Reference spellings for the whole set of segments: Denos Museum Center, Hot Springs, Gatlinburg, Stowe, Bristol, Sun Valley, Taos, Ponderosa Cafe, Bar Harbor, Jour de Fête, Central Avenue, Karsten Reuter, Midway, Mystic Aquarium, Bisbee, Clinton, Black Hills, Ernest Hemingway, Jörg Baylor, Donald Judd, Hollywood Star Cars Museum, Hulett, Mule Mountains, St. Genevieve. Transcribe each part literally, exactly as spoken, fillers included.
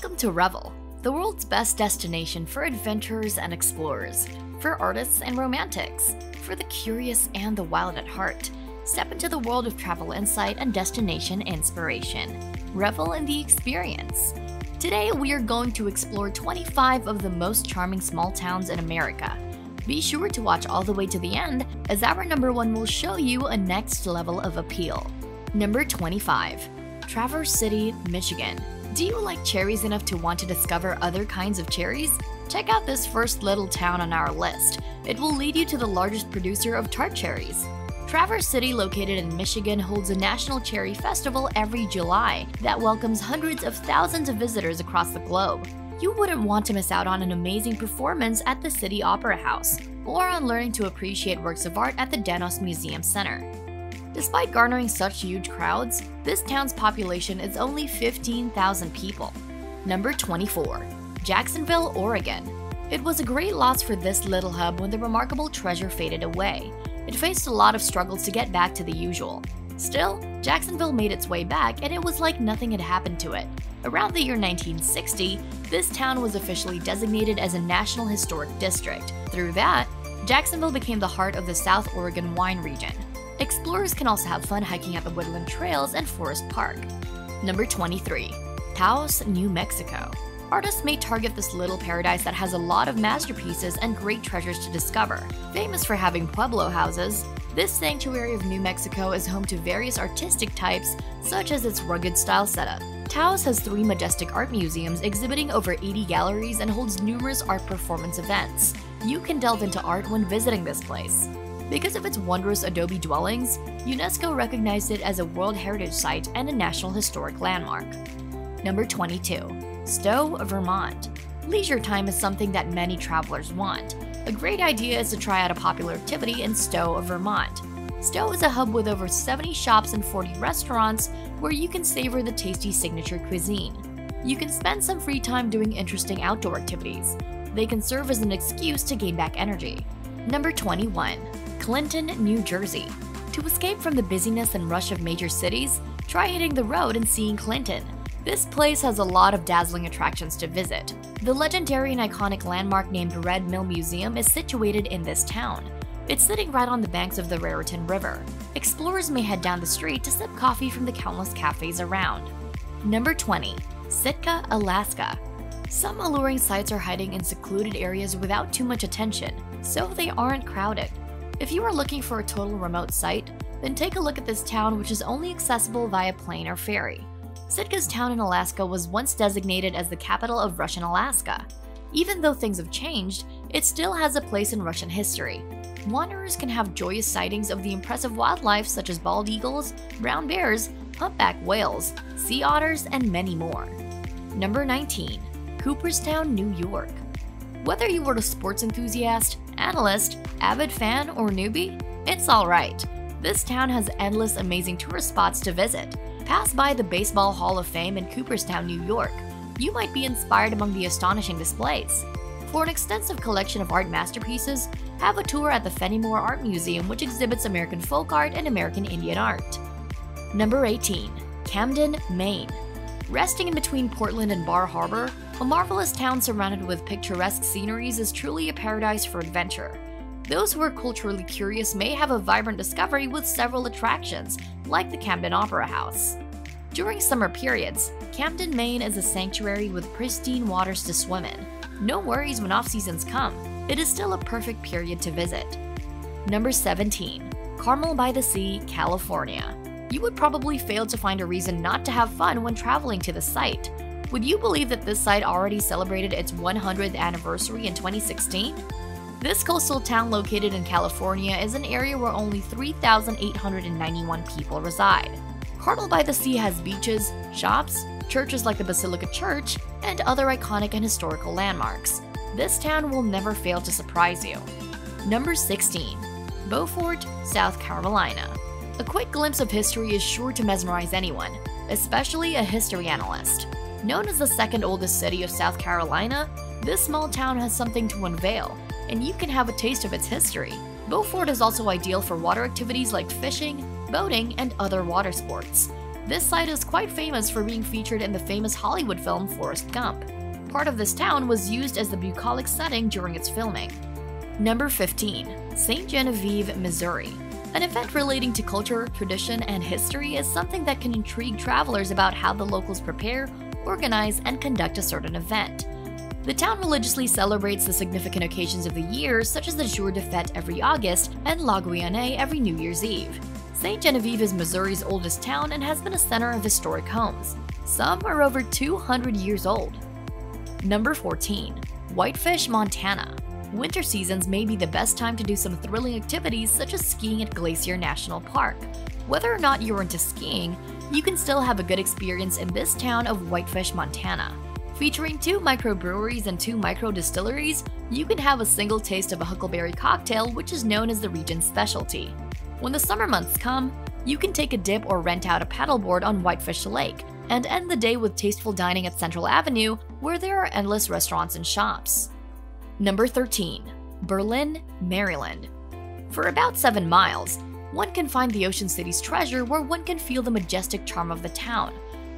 Welcome to Revel, the world's best destination for adventurers and explorers, for artists and romantics, for the curious and the wild at heart. Step into the world of travel insight and destination inspiration. Revel in the experience. Today, we are going to explore twenty-five of the most charming small towns in America. Be sure to watch all the way to the end, as our number one will show you a next level of appeal. Number twenty-five. Traverse City, Michigan. Do you like cherries enough to want to discover other kinds of cherries? Check out this first little town on our list. It will lead you to the largest producer of tart cherries. Traverse City, located in Michigan, holds a national cherry festival every July that welcomes hundreds of thousands of visitors across the globe. You wouldn't want to miss out on an amazing performance at the City Opera House or on learning to appreciate works of art at the Denos Museum Center. Despite garnering such huge crowds, this town's population is only fifteen thousand people. Number twenty-four. Jacksonville, Oregon. It was a great loss for this little hub when the remarkable treasure faded away. It faced a lot of struggles to get back to the usual. Still, Jacksonville made its way back, and it was like nothing had happened to it. Around the year nineteen sixty, this town was officially designated as a National Historic District. Through that, Jacksonville became the heart of the South Oregon wine region. Explorers can also have fun hiking up the woodland trails and Forest Park. Number twenty-three. Taos, New Mexico. Artists may target this little paradise that has a lot of masterpieces and great treasures to discover. Famous for having Pueblo houses, this sanctuary of New Mexico is home to various artistic types, such as its rugged style setup. Taos has three majestic art museums exhibiting over eighty galleries and holds numerous art performance events. You can delve into art when visiting this place. Because of its wondrous adobe dwellings, UNESCO recognized it as a World Heritage Site and a National Historic Landmark. Number twenty-two. Stowe, Vermont. Leisure time is something that many travelers want. A great idea is to try out a popular activity in Stowe, Vermont. Stowe is a hub with over seventy shops and forty restaurants where you can savor the tasty signature cuisine. You can spend some free time doing interesting outdoor activities. They can serve as an excuse to gain back energy. Number twenty-one. Clinton, New Jersey. To escape from the busyness and rush of major cities, try hitting the road and seeing Clinton. This place has a lot of dazzling attractions to visit. The legendary and iconic landmark named Red Mill Museum is situated in this town. It's sitting right on the banks of the Raritan River. Explorers may head down the street to sip coffee from the countless cafes around. Number twenty. Sitka, Alaska. Some alluring sites are hiding in secluded areas without too much attention, so they aren't crowded. If you are looking for a total remote site, then take a look at this town, which is only accessible via plane or ferry. Sitka's town in Alaska was once designated as the capital of Russian Alaska. Even though things have changed, it still has a place in Russian history. Wanderers can have joyous sightings of the impressive wildlife such as bald eagles, brown bears, humpback whales, sea otters, and many more. Number nineteen. Cooperstown, New York. Whether you were a sports enthusiast, analyst, avid fan, or newbie, it's alright. This town has endless amazing tourist spots to visit. Pass by the Baseball Hall of Fame in Cooperstown, New York. You might be inspired among the astonishing displays. For an extensive collection of art masterpieces, have a tour at the Fenimore Art Museum, which exhibits American folk art and American Indian art. Number eighteen. Camden, Maine. Resting in between Portland and Bar Harbor, a marvelous town surrounded with picturesque sceneries is truly a paradise for adventure. Those who are culturally curious may have a vibrant discovery with several attractions, like the Camden Opera House. During summer periods, Camden, Maine is a sanctuary with pristine waters to swim in. No worries when off-seasons come, it is still a perfect period to visit. Number seventeen. Carmel-by-the-Sea, California. You would probably fail to find a reason not to have fun when traveling to the site. Would you believe that this site already celebrated its one hundredth anniversary in twenty sixteen? This coastal town located in California is an area where only three thousand eight hundred ninety-one people reside. Carmel-by-the-Sea has beaches, shops, churches like the Basilica Church, and other iconic and historical landmarks. This town will never fail to surprise you. Number sixteen. Beaufort, South Carolina. A quick glimpse of history is sure to mesmerize anyone, especially a history analyst. Known as the second oldest city of South Carolina, this small town has something to unveil, and you can have a taste of its history. Beaufort is also ideal for water activities like fishing, boating, and other water sports. This site is quite famous for being featured in the famous Hollywood film Forrest Gump. Part of this town was used as the bucolic setting during its filming. Number fifteen. Saint Genevieve, Missouri. An event relating to culture, tradition, and history is something that can intrigue travelers about how the locals prepare, organize, and conduct a certain event. The town religiously celebrates the significant occasions of the year, such as the Jour de Fête every August and La Guillonnée every New Year's Eve. Saint Genevieve is Missouri's oldest town and has been a center of historic homes. Some are over two hundred years old. Number fourteen. Whitefish, Montana. Winter seasons may be the best time to do some thrilling activities such as skiing at Glacier National Park. Whether or not you're into skiing, you can still have a good experience in this town of Whitefish, Montana. Featuring two microbreweries and two microdistilleries, you can have a single taste of a huckleberry cocktail, which is known as the region's specialty. When the summer months come, you can take a dip or rent out a paddleboard on Whitefish Lake, and end the day with tasteful dining at Central Avenue, where there are endless restaurants and shops. Number thirteen. Berlin, Maryland. For about seven miles, one can find the Ocean City's treasure where one can feel the majestic charm of the town.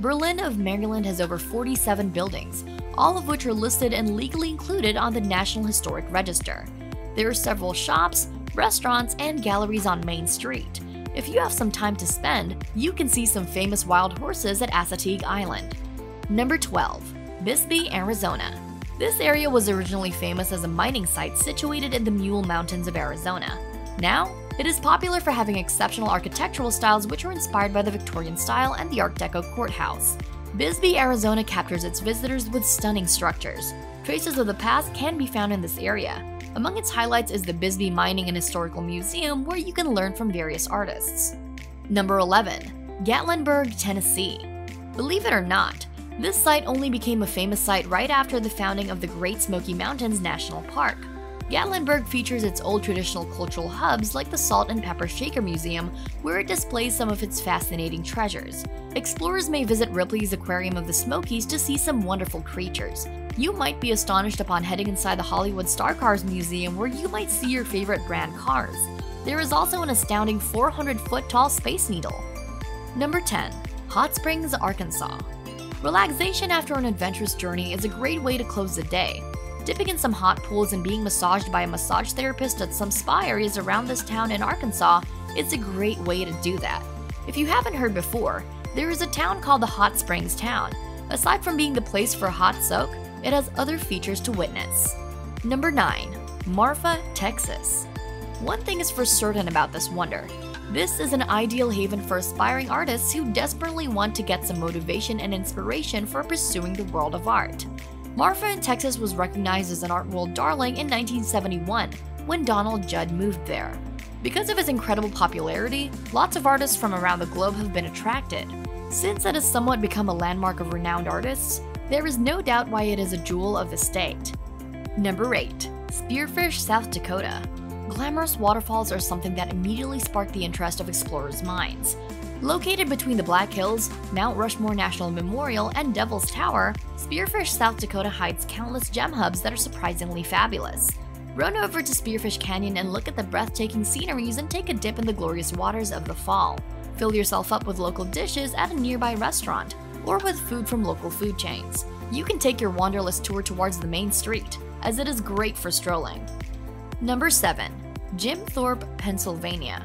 Berlin of Maryland has over forty-seven buildings, all of which are listed and legally included on the National Historic Register. There are several shops, restaurants, and galleries on Main Street. If you have some time to spend, you can see some famous wild horses at Assateague Island. Number twelve. Bisbee, Arizona. This area was originally famous as a mining site situated in the Mule Mountains of Arizona. Now, it is popular for having exceptional architectural styles which are inspired by the Victorian style and the Art Deco courthouse. Bisbee, Arizona captures its visitors with stunning structures. Traces of the past can be found in this area. Among its highlights is the Bisbee Mining and Historical Museum, where you can learn from various artists. Number eleven. Gatlinburg, Tennessee. Believe it or not, this site only became a famous site right after the founding of the Great Smoky Mountains National Park. Gatlinburg features its old traditional cultural hubs like the Salt and Pepper Shaker Museum, where it displays some of its fascinating treasures. Explorers may visit Ripley's Aquarium of the Smokies to see some wonderful creatures. You might be astonished upon heading inside the Hollywood Star Cars Museum, where you might see your favorite brand cars. There is also an astounding four hundred foot tall Space Needle. Number ten. Hot Springs, Arkansas. Relaxation after an adventurous journey is a great way to close the day. Dipping in some hot pools and being massaged by a massage therapist at some spa areas around this town in Arkansas, it's a great way to do that. If you haven't heard before, there is a town called the Hot Springs Town. Aside from being the place for a hot soak, it has other features to witness. Number nine. Marfa, Texas. One thing is for certain about this wonder. This is an ideal haven for aspiring artists who desperately want to get some motivation and inspiration for pursuing the world of art. Marfa in Texas was recognized as an art world darling in nineteen seventy-one when Donald Judd moved there. Because of its incredible popularity, lots of artists from around the globe have been attracted. Since it has somewhat become a landmark of renowned artists, there is no doubt why it is a jewel of the state. Number eight. Spearfish, South Dakota. Glamorous waterfalls are something that immediately sparked the interest of explorers' minds. Located between the Black Hills, Mount Rushmore National Memorial, and Devil's Tower, Spearfish, South Dakota hides countless gem hubs that are surprisingly fabulous. Run over to Spearfish Canyon and look at the breathtaking sceneries and take a dip in the glorious waters of the fall. Fill yourself up with local dishes at a nearby restaurant, or with food from local food chains. You can take your wanderlust tour towards the main street, as it is great for strolling. Number seven. Jim Thorpe, Pennsylvania.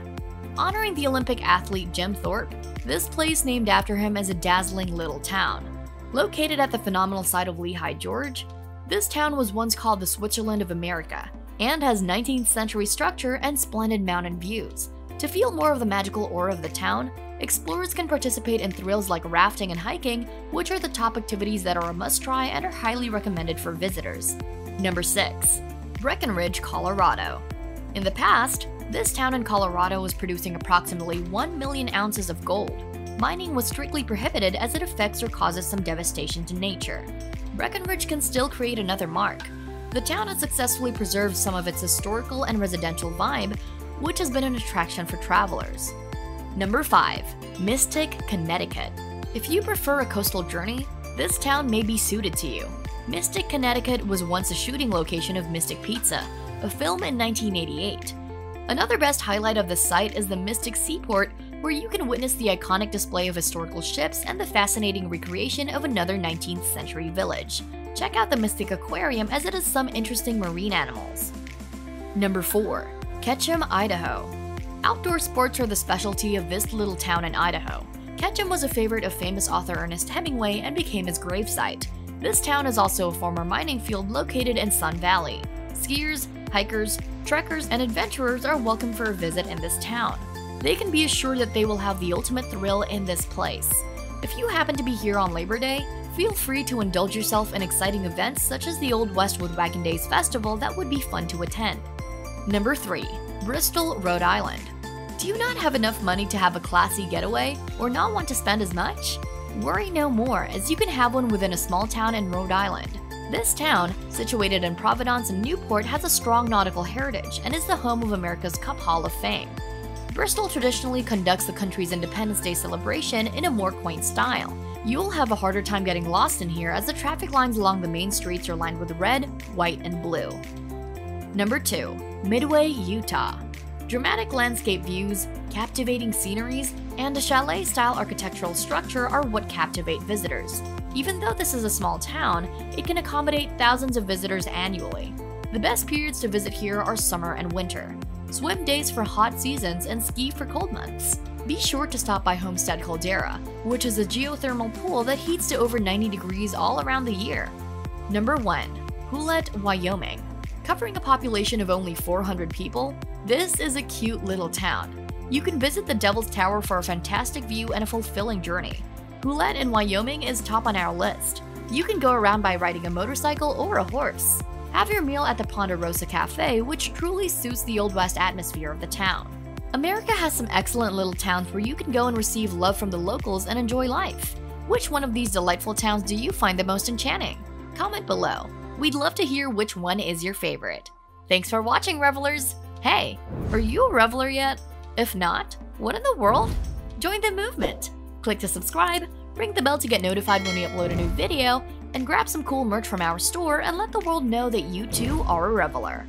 Honoring the Olympic athlete Jim Thorpe, this place named after him is a dazzling little town. Located at the phenomenal site of Lehigh, George, this town was once called the Switzerland of America and has nineteenth century structure and splendid mountain views. To feel more of the magical aura of the town, explorers can participate in thrills like rafting and hiking, which are the top activities that are a must-try and are highly recommended for visitors. Number six. Breckenridge, Colorado. In the past, this town in Colorado was producing approximately one million ounces of gold. Mining was strictly prohibited as it affects or causes some devastation to nature. Breckenridge can still create another mark. The town has successfully preserved some of its historical and residential vibe, which has been an attraction for travelers. Number five. Mystic, Connecticut. If you prefer a coastal journey, this town may be suited to you. Mystic, Connecticut was once a shooting location of Mystic Pizza, a film in nineteen eighty-eight. Another best highlight of this site is the Mystic Seaport, where you can witness the iconic display of historical ships and the fascinating recreation of another nineteenth century village. Check out the Mystic Aquarium as it has some interesting marine animals. Number four. Ketchum, Idaho. Outdoor sports are the specialty of this little town in Idaho. Ketchum was a favorite of famous author Ernest Hemingway and became his gravesite. This town is also a former mining field located in Sun Valley. Skiers, hikers, trekkers, and adventurers are welcome for a visit in this town. They can be assured that they will have the ultimate thrill in this place. If you happen to be here on Labor Day, feel free to indulge yourself in exciting events such as the Old Westwood Wagon Days Festival that would be fun to attend. Number three. Bristol, Rhode Island. Do you not have enough money to have a classy getaway or not want to spend as much? Worry no more, as you can have one within a small town in Rhode Island. This town, situated in Providence and Newport, has a strong nautical heritage and is the home of America's Cup Hall of Fame. Bristol traditionally conducts the country's Independence Day celebration in a more quaint style. You'll have a harder time getting lost in here as the traffic lines along the main streets are lined with red, white, and blue. Number two. Midway, Utah. Dramatic landscape views, captivating sceneries, and a chalet-style architectural structure are what captivate visitors. Even though this is a small town, it can accommodate thousands of visitors annually. The best periods to visit here are summer and winter. Swim days for hot seasons and ski for cold months. Be sure to stop by Homestead Caldera, which is a geothermal pool that heats to over ninety degrees all around the year. Number one. Hulett, Wyoming. Covering a population of only four hundred people, this is a cute little town. You can visit the Devil's Tower for a fantastic view and a fulfilling journey. Hulett in Wyoming is top on our list. You can go around by riding a motorcycle or a horse. Have your meal at the Ponderosa Cafe, which truly suits the Old West atmosphere of the town. America has some excellent little towns where you can go and receive love from the locals and enjoy life. Which one of these delightful towns do you find the most enchanting? Comment below. We'd love to hear which one is your favorite. Thanks for watching, revelers! Hey, are you a reveler yet? If not, what in the world? Join the movement! Click to subscribe, ring the bell to get notified when we upload a new video, and grab some cool merch from our store and let the world know that you too are a reveler.